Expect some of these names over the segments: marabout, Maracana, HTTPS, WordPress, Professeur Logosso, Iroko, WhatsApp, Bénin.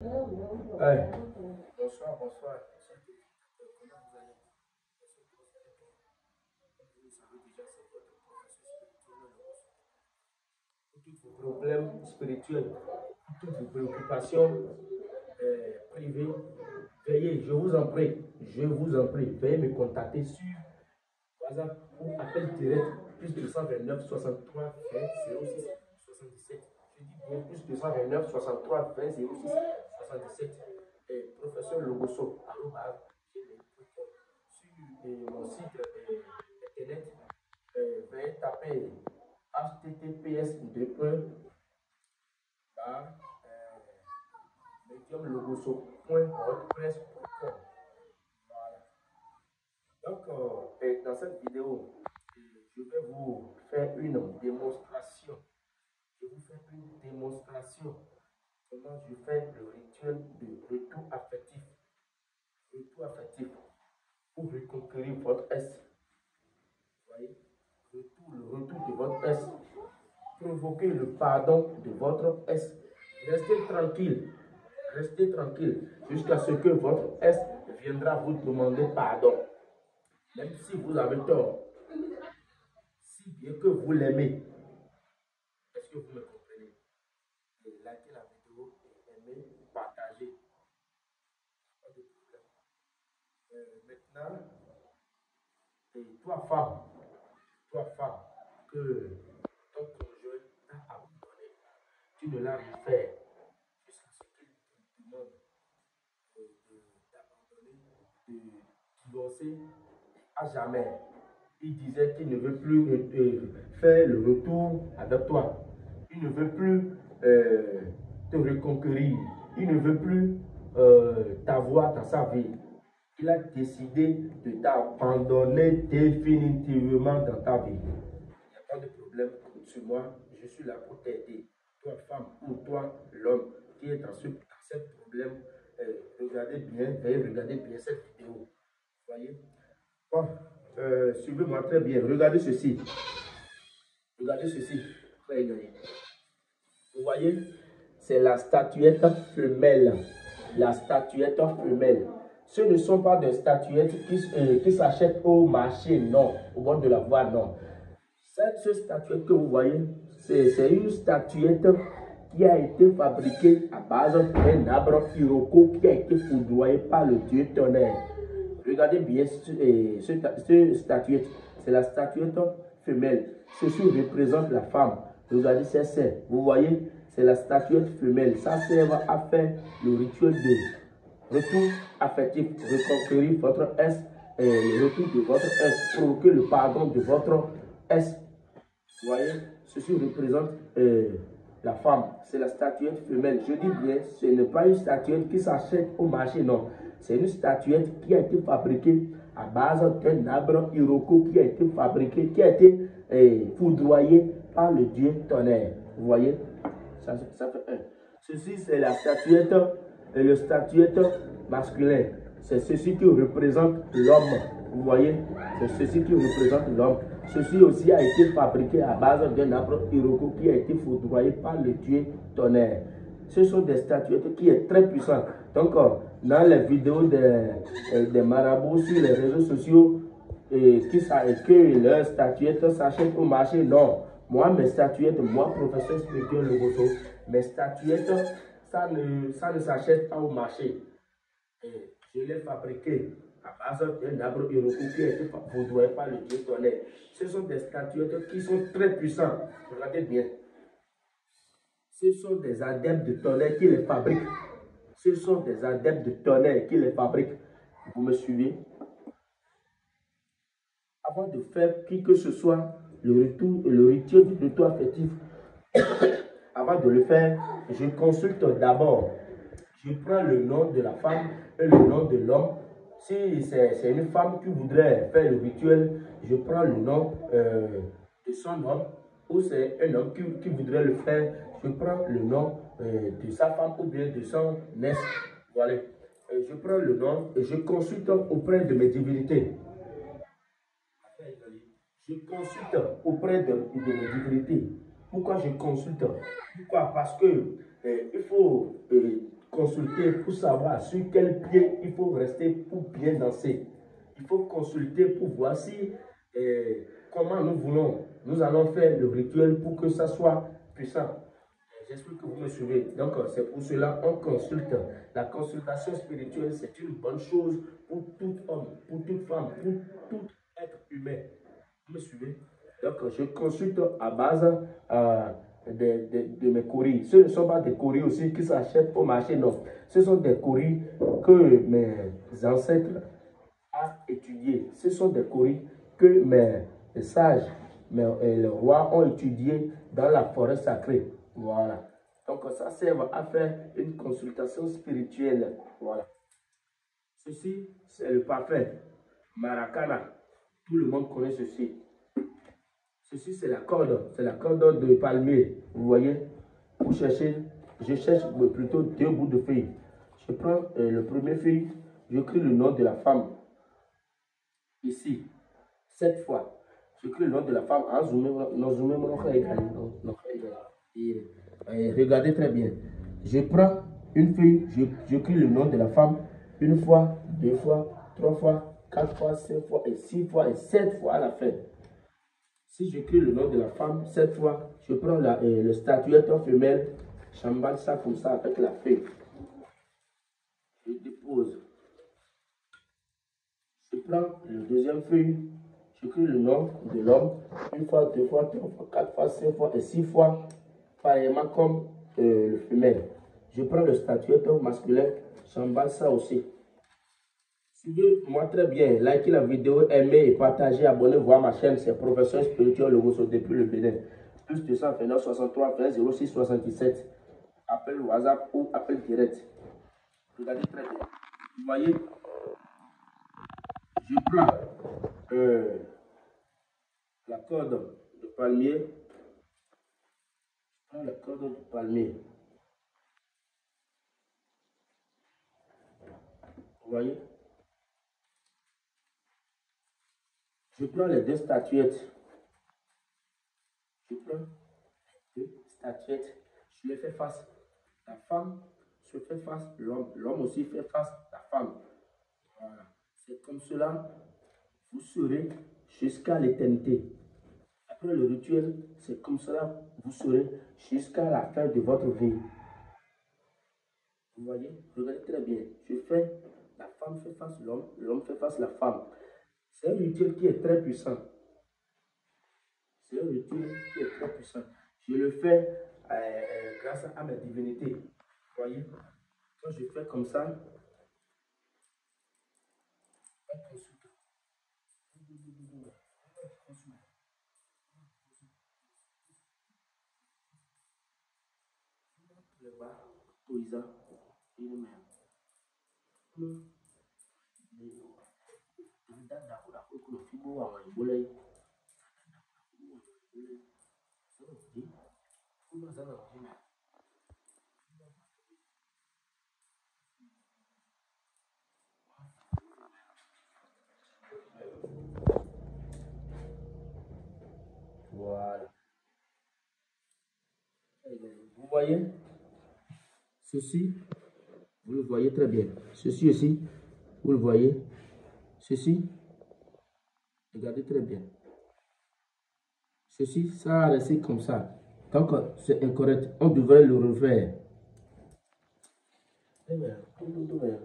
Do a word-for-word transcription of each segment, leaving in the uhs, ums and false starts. Hey. Bonsoir, bonsoir. Tous vos problèmes spirituels, toutes vos préoccupations euh, privées, veuillez, je vous en prie, je vous en prie, veuillez me contacter sur WhatsApp ou appel direct plus deux cent vingt-neuf soixante-trois vingt zéro six soixante-dix-sept. Je dis bien plus deux cent vingt-neuf soixante-trois vingt zéro six soixante-dix-sept. Et professeur Logosso, sur mon site internet, veuillez taper H T T P S deux points par medium logosso point wordpress point com. Voilà. Donc, euh, et dans cette vidéo, je vais vous faire une démonstration. Je vais vous faire une démonstration comment je fais le rituel de retour affectif. Retour affectif pour reconquérir votre S. Vous voyez? Retour, le retour de votre S, provoquer le pardon de votre S. Restez tranquille, restez tranquille jusqu'à ce que votre S viendra vous demander pardon. Même si vous avez tort, si bien que vous l'aimez. Est-ce que vous me comprenez? Likez la vidéo, aimez, partagez. Pas de problème. Euh, maintenant, et toi, femme. Toi, femme, que ton conjoint t'a abandonné, tu ne l'as rien fait jusqu'à ce qu'il te demande d'abandonner, de divorcer à jamais. Il disait qu'il ne veut plus euh, faire le retour avec toi. Il ne veut plus euh, te reconquérir. Il ne veut plus euh, t'avoir dans sa vie. Il a décidé de t'abandonner définitivement dans ta vie. Il n'y a pas de problème sur moi. Je suis là pour t'aider. Toi, femme, ou toi, l'homme qui est dans ce, dans ce problème, eh, regardez bien, eh, regardez bien cette vidéo. Voyez? Bon, euh, suivez-moi très bien. Regardez ceci. Regardez ceci. Vous voyez? C'est la statuette femelle. La statuette femelle. Ce ne sont pas des statuettes qui, euh, qui s'achètent au marché, non, au bord de la voie, non. Cette, cette statuette que vous voyez, c'est une statuette qui a été fabriquée à base d'un arbre Iroko qui a été foudroyé par le dieu tonnerre. Regardez bien cette euh, ce, ce statuette, c'est la statuette femelle. Ceci représente la femme. Regardez ses seins, vous voyez, c'est la statuette femelle. Ça sert à faire le rituel de retour affectif, reconquérir votre S, et le retour de votre S, provoquer le pardon de votre S. Vous voyez, ceci représente euh, la femme, c'est la statuette femelle. Je dis bien, ce n'est pas une statuette qui s'achète au marché, non. C'est une statuette qui a été fabriquée à base d'un arbre Iroko qui a été fabriqué, qui a été euh, foudroyé par le dieu tonnerre. Vous voyez, ça, ça fait un. Ceci, c'est la statuette. Et le statuette masculin, c'est ceci qui représente l'homme. Vous voyez, c'est ceci qui représente l'homme. Ceci aussi a été fabriqué à base d'un arbre Iroko qui a été foudroyé par le dieu tonnerre. Ce sont des statuettes qui sont très puissantes. Donc, dans les vidéos des, des marabouts sur les réseaux sociaux, et qui savent que leurs statuettes s'achètent au marché, non. Moi, mes statuettes, moi, professeur spirituel Logosso, mes statuettes, ça ne, ça ne s'achète pas au marché. Et je l'ai fabriqué à base d'un arbre Iroko qui a été foudroyé par le dieu tonnerre. Ce sont des statuettes qui sont très puissantes. Regardez bien. Ce sont des adeptes de tonnerre qui les fabriquent. Ce sont des adeptes de tonnerre qui les fabriquent. Vous me suivez? Avant de faire qui que ce soit, le retour, le rituel du retour affectif, avant de le faire, je consulte d'abord. Je prends le nom de la femme et le nom de l'homme. Si c'est une femme qui voudrait faire le rituel, je prends le nom euh, de son homme. Ou c'est un homme qui, qui voudrait le faire, je prends le nom euh, de sa femme ou bien de son ex. Voilà. Et je prends le nom et je consulte auprès de mes divinités. Je consulte auprès de, de mes divinités. Pourquoi je consulte? Pourquoi? Parce que euh, il faut euh, consulter pour savoir sur quel pied il faut rester pour bien danser. Il faut consulter pour voir si, eh, comment nous voulons. Nous allons faire le rituel pour que ça soit puissant. J'espère que vous me suivez. Donc, c'est pour cela qu'on consulte. La consultation spirituelle, c'est une bonne chose pour tout homme, pour toute femme, pour tout être humain. Vous me suivez? Donc, je consulte à base euh, de, de, de mes courriers. Ce ne sont pas des courriers aussi qui s'achètent au marché, non. Ce sont des courriers que mes ancêtres ont étudiés. Ce sont des courriers que mes sages, mes les rois ont étudiés dans la forêt sacrée. Voilà. Donc, ça sert à faire une consultation spirituelle. Voilà. Ceci, c'est le parfum. Maracana. Tout le monde connaît ceci. Ceci, c'est la corde. C'est la corde de palmier. Vous voyez? Vous cherchez. Je cherche plutôt deux bouts de feuilles. Je prends euh, le premier feuille. J'écris le nom de la femme. Ici. Cette fois. J'écris le nom de la femme. Et regardez très bien. Je prends une feuille, je, je crie le nom de la femme une fois, deux fois, trois fois, quatre fois, cinq fois, et six fois, et sept fois à la fin. Si je crie le nom de la femme sept fois, je prends la, euh, le statuette en femelle, j'emballe ça comme ça avec la feuille. Je dépose. Je prends le deuxième feuille, je crie le nom de l'homme une fois, deux fois, trois fois, quatre fois, cinq fois, et six fois. Pareillement comme euh, le femelle. Je prends le statuette masculin, j'emballe ça aussi. Suivez-moi très bien, likez la vidéo, aimez et partagez, abonnez-vous voir ma chaîne, c'est Professeur Spirituel Logosso depuis le Bénin. Plus deux cent vingt-neuf soixante-trois vingt zéro six soixante-dix-sept. Appel WhatsApp ou appel direct. Regardez très bien. Vous voyez, je prends euh, la corde de palmier. Je prends la corde de palmier. Vous voyez? Je prends les deux statuettes. Je prends les deux statuettes. Je les fais face. La femme se fait face l'homme. L'homme aussi fait face la femme. Voilà. C'est comme cela. Vous serez jusqu'à l'éternité. Après le rituel, c'est comme cela, vous serez jusqu'à la fin de votre vie. Vous voyez, regardez très bien. Je fais, la femme fait face l'homme, l'homme fait face la femme. C'est un rituel qui est très puissant. C'est un rituel qui est très puissant. Je le fais euh, grâce à ma divinité. Vous voyez, quand je fais comme ça, voilà. Vous voyez? Ceci, vous le voyez très bien. Ceci aussi, vous le voyez. Ceci, regardez très bien. Ceci, ça a resté comme ça. Donc, c'est incorrect. On devrait le refaire. Ce que je veux,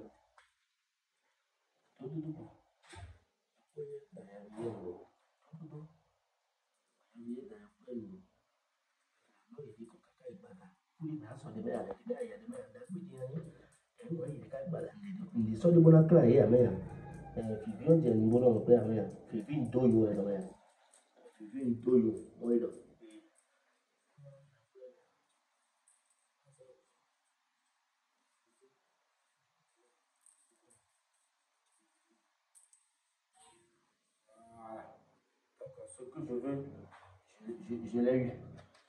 je, je, je l'ai eu.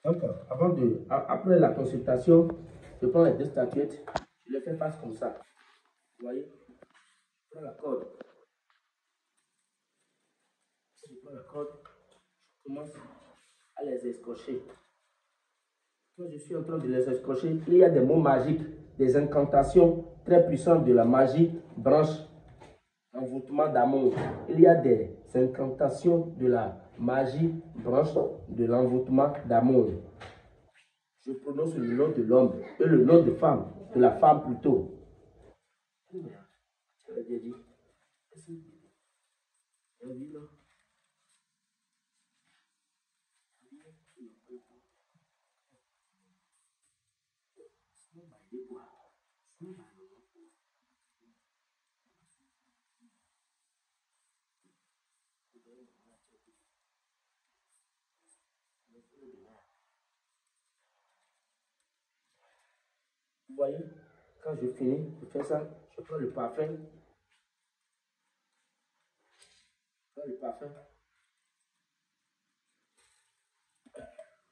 Donc, avant de, après la consultation, je prends les deux statuettes, je les fais face comme ça. Vous voyez? Je prends la corde. Je prends la corde, je commence à les escrocher. Quand je suis en train de les escrocher, il y a des mots magiques des incantations très puissantes de la magie, branche, envoûtement d'amour. Il y a des incantations de la magie, branche de l'envoûtement d'amour. Je prononce le nom de l'homme et le nom de femme, de la femme plutôt. Vous voyez, quand je finis, je fais ça, je prends le parfum. Je prends le parfum.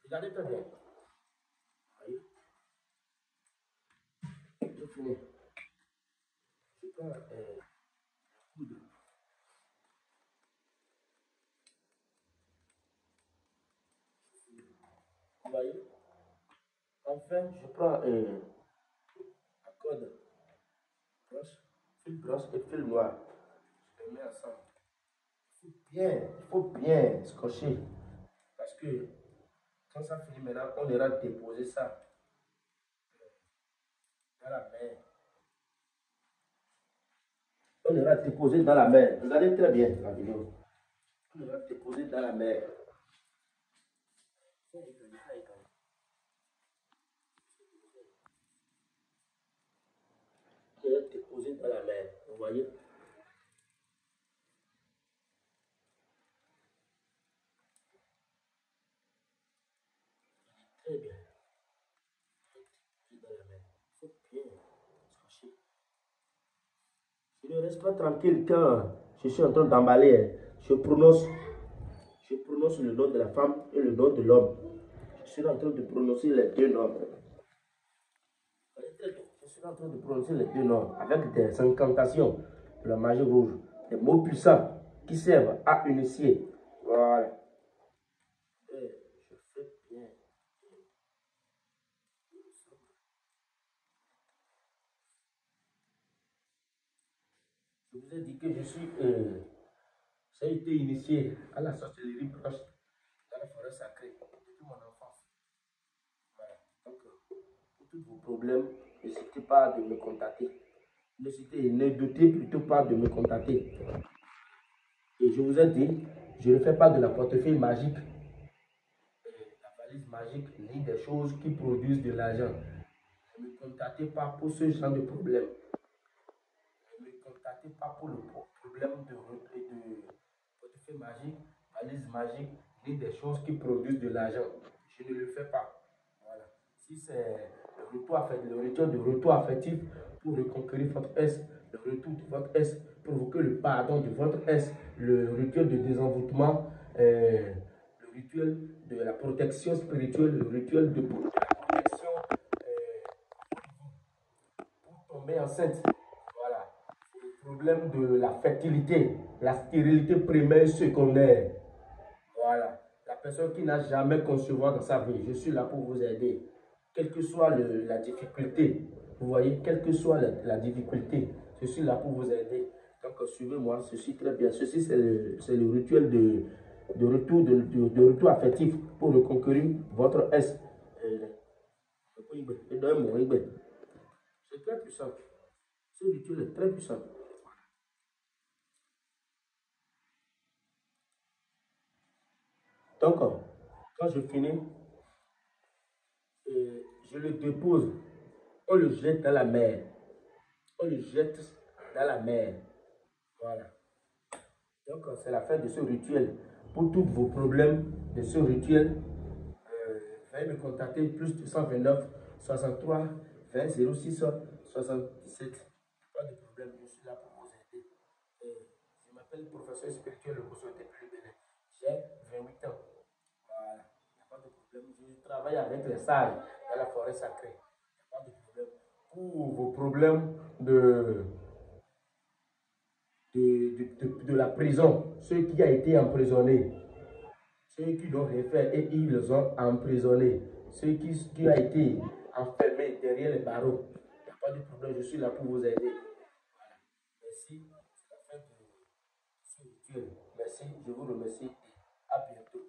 Regardez très bien. Vous voyez, je finis. Je prends un euh, coude. Vous voyez, enfin, je prends un. Euh, Brosse, fil brosse et fil noir. Je les mets ensemble. Il faut bien, il faut bien scotcher. Parce que quand ça finit maintenant, on ira déposer ça dans la mer. On ira déposer dans la mer. Vous allez très bien la vidéo. On ira déposer dans la mer. Déposer dans la mer, vous voyez. Très bien. Dans la mer. Il faut bien scotcher. Je ne reste pas tranquille quand je suis en train d'emballer. Je prononce, je prononce le nom de la femme et le nom de l'homme. Je suis en train de prononcer les deux noms. En train de prononcer les deux noms avec des incantations de la magie rouge, des mots puissants qui servent à initier. Voilà. Et je fais bien. Je vous ai dit que je suis. Euh, J'ai été initié à la sorcellerie proche dans la forêt sacrée depuis mon enfance. Voilà. Donc, pour tous vos problèmes, n'hésitez pas de me contacter. N'hésitez, ne doutez plutôt pas de me contacter. Et je vous ai dit, je ne fais pas de la portefeuille magique, la valise magique, ni des choses qui produisent de l'argent. Ne me contactez pas pour ce genre de problème. Ne me contactez pas pour le problème de, de, de portefeuille magique, valise magique, ni des choses qui produisent de l'argent. Je ne le fais pas. Voilà. Si c'est le retour de retour affectif pour reconquérir votre S, le retour de votre S, provoquer le pardon de votre S, le rituel de désenvoûtement, euh, le rituel de la protection spirituelle, le rituel de protection euh, pour tomber enceinte. Voilà. Le problème de la fertilité, la stérilité primaire et secondaire. Voilà. La personne qui n'a jamais concevoir dans sa vie, je suis là pour vous aider. Quelle que soit le, la difficulté, vous voyez, quelle que soit la, la difficulté, je suis là pour vous aider. Donc, suivez-moi, ceci très bien. Ceci, c'est le, le rituel de, de, retour, de, de, de retour affectif pour reconquérir votre S. C'est très puissant. Ce rituel est très puissant. Donc, quand je finis, je le dépose, on le jette dans la mer, on le jette dans la mer, voilà. Donc c'est la fin de ce rituel. Pour tous vos problèmes de ce rituel, euh, veuillez me contacter plus de cent vingt-neuf soixante-trois vingt zéro six soixante-dix-sept. Pas de problème, je suis là pour vous aider. Et je m'appelle professeur spirituel Logosso depuis le Bénin. J'ai vingt-huit ans. Voilà, il n'y a pas de problème, je travaille avec les sages. À la forêt sacrée. Pas de problème. Pour vos problèmes de, de, de, de, de la prison, ceux qui ont été emprisonnés, ceux qui l'ont refait et ils les ont emprisonnés, ceux qui, qui ont été enfermés derrière les barreaux, il n'y a Pas de problème, je suis là pour vous aider. Voilà. Merci, c'est la fin de ce rituel. Merci, je vous remercie et à bientôt.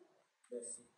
Merci.